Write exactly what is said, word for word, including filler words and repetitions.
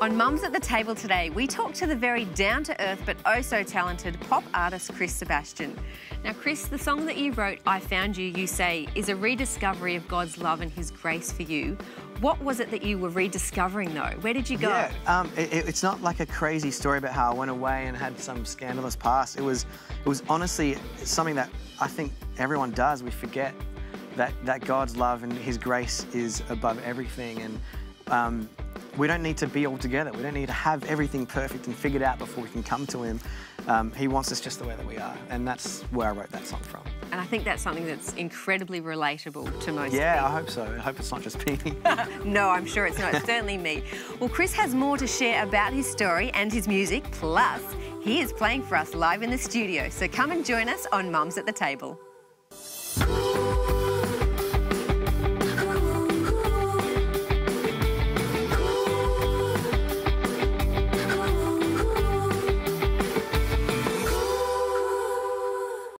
On Mums at the Table today, we talk to the very down-to-earth but oh-so-talented pop artist Chris Sebastian. Now, Chris, the song that you wrote, I Found You, you say, is a rediscovery of God's love and his grace for you. What was it that you were rediscovering, though? Where did you go? Yeah, um, it, it's not like a crazy story about how I went away and had some scandalous past. It was, it was honestly something that I think everyone does. We forget that, that God's love and his grace is above everything, and um, we don't need to be all together. We don't need to have everything perfect and figured out before we can come to him. Um, he wants us just the way that we are, and that's where I wrote that song from. And I think that's something that's incredibly relatable to most yeah, people. Yeah, I hope so. I hope it's not just me. No, I'm sure it's not. It's certainly me. Well, Chris has more to share about his story and his music, plus he is playing for us live in the studio. So come and join us on Mums at the Table.